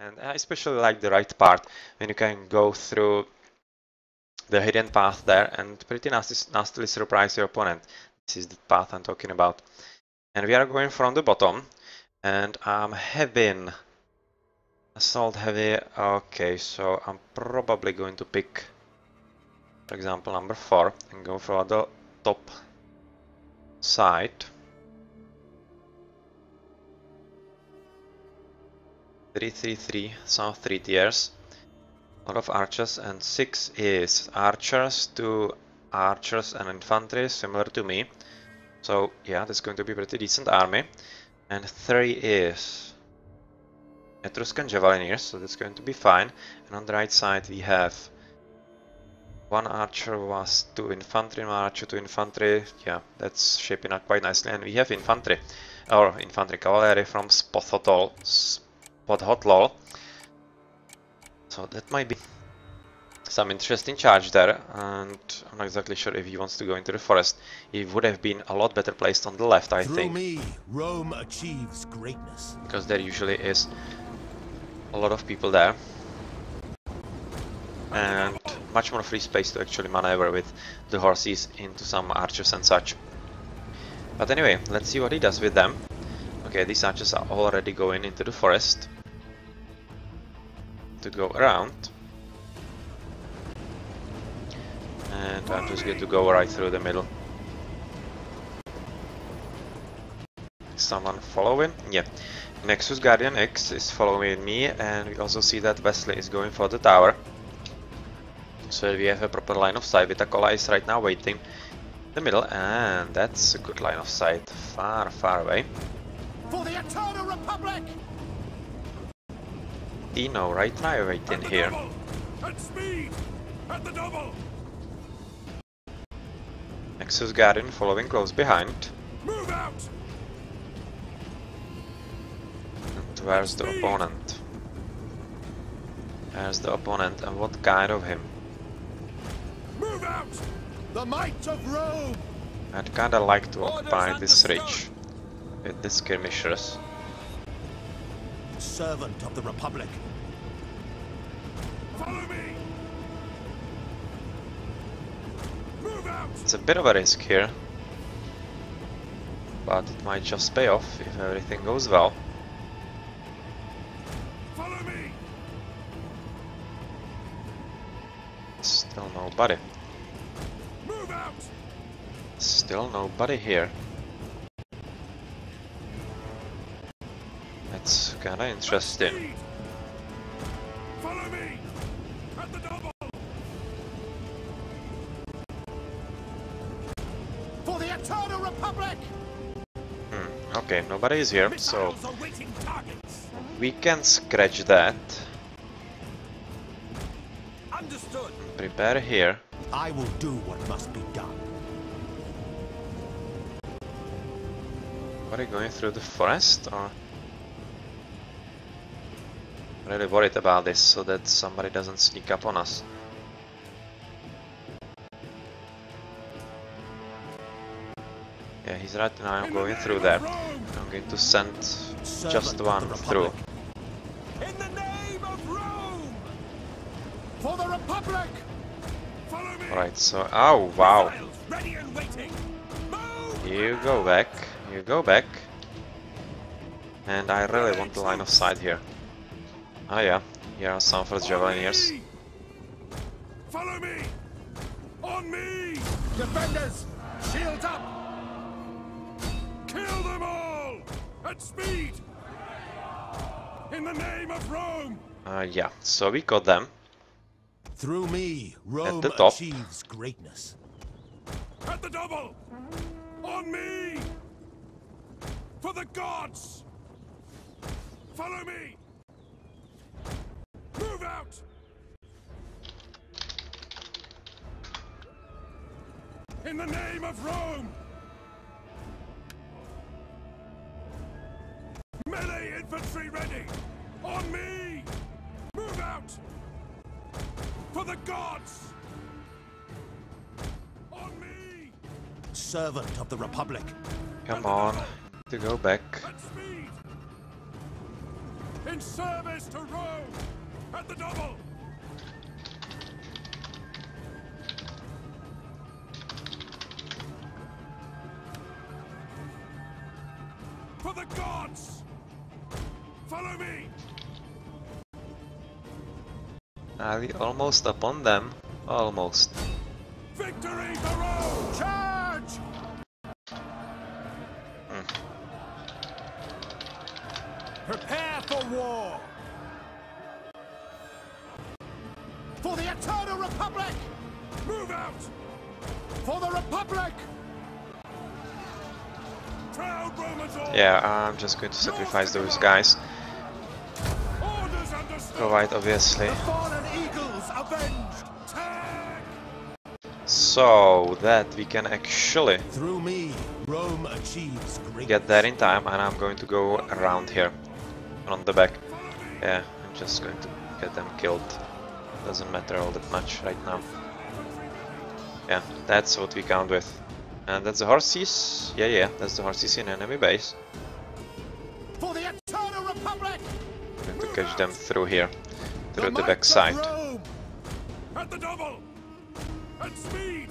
And I especially like the right part, when you can go through the hidden path there and pretty nastily surprise your opponent. This is the path I'm talking about. And we are going from the bottom, and I'm having assault heavy. Okay, so I'm probably going to pick, for example, number 4 and go for the top side. 3-3-3, some 3 tiers, a lot of archers, and 6 is archers, 2 archers and infantry, similar to me. So yeah, that's going to be a pretty decent army. And 3 is Etruscan Javeliniers, so that's going to be fine. And on the right side we have 1 archer, 2 infantry, 1 archer, 2 infantry. Yeah, that's shaping up quite nicely. And we have infantry, or infantry cavalry from Spothotol. Spothotol. So that might be some interesting charge there, and I'm not exactly sure if he wants to go into the forest. He would have been a lot better placed on the left, I think. Me, Rome achieves greatness. Because there usually is a lot of people there. And much more free space to actually maneuver with the horses into some archers and such. But anyway, let's see what he does with them. Okay, these archers are already going into the forest to go around. And I'm just going to go right through the middle. Is someone following? Yeah. Nexus Guardian X is following me, and we also see that Wesley is going for the tower. So we have a proper line of sight. Vitacola is right now waiting in the middle, and that's a good line of sight. Far, far away. For the Eternal Republic! Dino right now waiting here. At speed! At the double! Nexus Guardian following close behind. Move out! And where's the opponent? Where's the opponent, and what kind of him? Move out! The might of Rome! I'd kinda like to occupy this ridge with the skirmishers. Servant of the Republic. Follow me! It's a bit of a risk here, but it might just pay off if everything goes well. Follow me. Still nobody. Move out. Still nobody here. That's kinda interesting. Follow me. At the double. Okay, nobody is here, so we can scratch that. Understood. Prepare here. I will do what must be done. Are you going through the forest, or? I'm really worried about this, so that somebody doesn't sneak up on us. Yeah, he's right now. I'm going through there. I'm going to send just one through. In the name of Rome! For the Republic! Follow me! Alright, so oh wow. Ready and waiting. You go back. You go back. And I really want the line of sight here. Oh yeah, here are some first javeliniers. Follow me! On me! Defenders! Shields up! Kill them all! At speed! In the name of Rome! Yeah, so we got them. Through me, Rome at the top. Achieves greatness. At the double! On me! For the gods! Follow me! Move out! In the name of Rome! Melee infantry ready! On me! Move out! For the gods! On me! Servant of the Republic! Come on, to go back. in service to Rome! At the double! For the gods! Follow me! Are we almost upon them? Almost. Victory for Rome! Charge! Prepare for war! For the Eternal Republic! Move out! For the Republic! Proud Romans all! Yeah, I'm just going to sacrifice those guys. Right, obviously. The fallen eagles avenged. Tag! So that we can actually through me, Rome achieves great. Get there in time, and I'm going to go around here. On the back. Yeah, I'm just going to get them killed. Doesn't matter all that much right now. Yeah, that's what we count with. And that's the horses. Yeah, that's the horses in enemy base. For the Eternal Republic! I'm going to catch them through here, through the backside. At the double! At speed!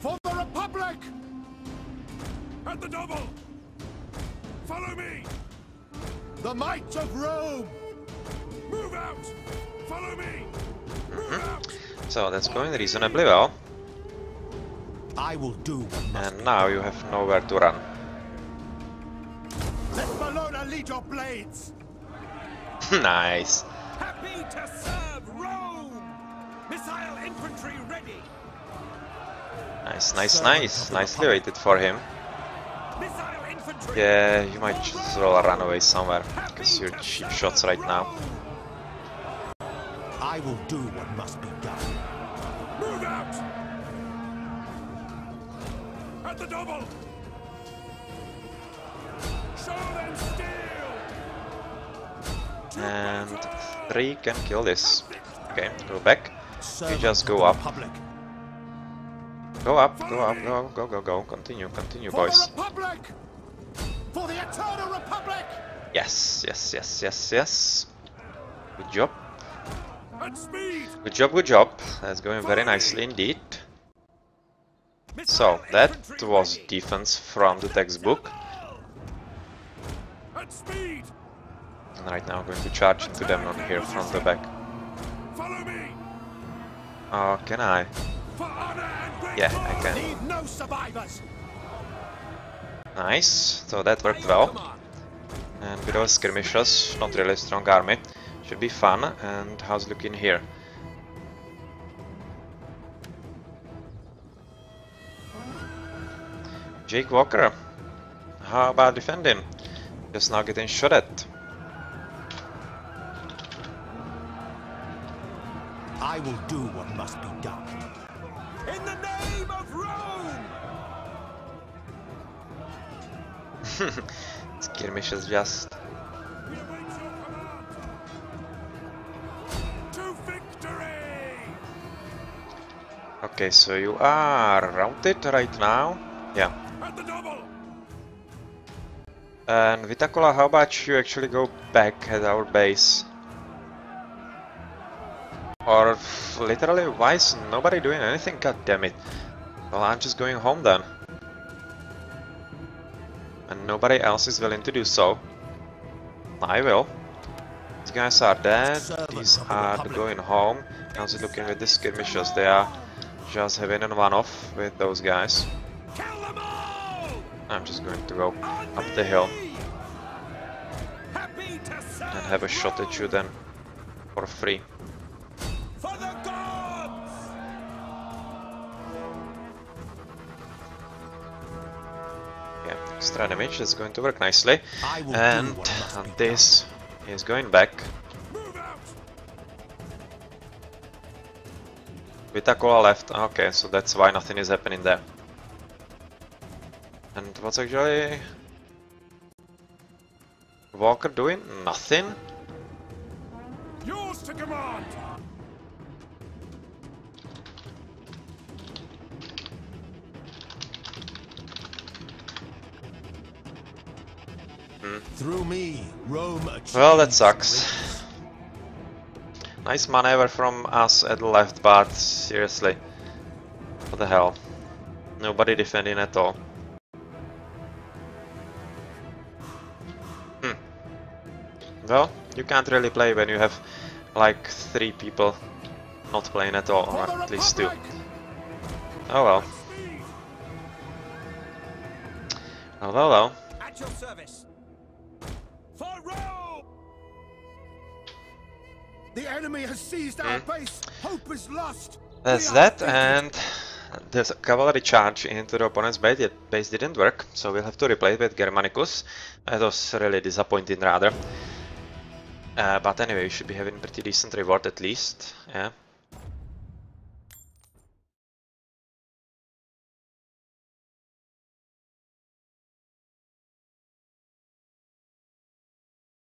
For the Republic! At the double! Follow me! The might of Rome! Move out! Follow me! Move out. So that's going reasonably well. I will do. And now you have nowhere to run. Let Bellona lead your blades. Nice. Happy to serve Rome. Missile infantry ready. Nice. Nicely waited for him. Yeah, you might just roll run away somewhere, because you're cheap shots right now. I will do what must be done. Move out! At the double! Show them steel! And 3 can kill this. Okay, go back. You just go up. Go up, continue, boys. For the Eternal Republic! Yes. Good job. Good job. That's going very nicely indeed. So, that was defense from the textbook. And right now I'm going to charge into them on here from the back. Oh, can I? Yeah, I can. Nice, so that worked well. And with those skirmishes, not really strong army. Should be fun. And how's it looking here? Jake Walker, how about defending? Just now getting shot at. I will do what must be done. In the name of Rome! Skirmish is just. To victory! Okay, so you are routed right now. Yeah. At the double. And Vitacola, how about you actually go back at our base? Or literally, why is nobody doing anything? God damn it! Well, I'm just going home then. And nobody else is willing to do so. I will. These guys are dead, these are going home. How's it looking with the skirmishers? They are just having a one-off with those guys. I'm just going to go up the hill and have a shot at you then for free. Extra damage is going to work nicely, and this is going back. Vitacola left, okay, so that's why nothing is happening there. And what's actually Walker doing? Nothing. Yours to command. Through me, Rome. Well, that sucks. Nice maneuver from us at the left, but seriously, what the hell? Nobody defending at all. Well, you can't really play when you have like three people not playing at all, or at least two. Oh well. Oh well, well. At your service. For Rome! The enemy has seized our base. Hope is lost. That's that, and the cavalry charge into the opponent's base didn't work, so we'll have to replay it with Germanicus. That was really disappointing, rather. But anyway, we should be having pretty decent reward at least. Yeah.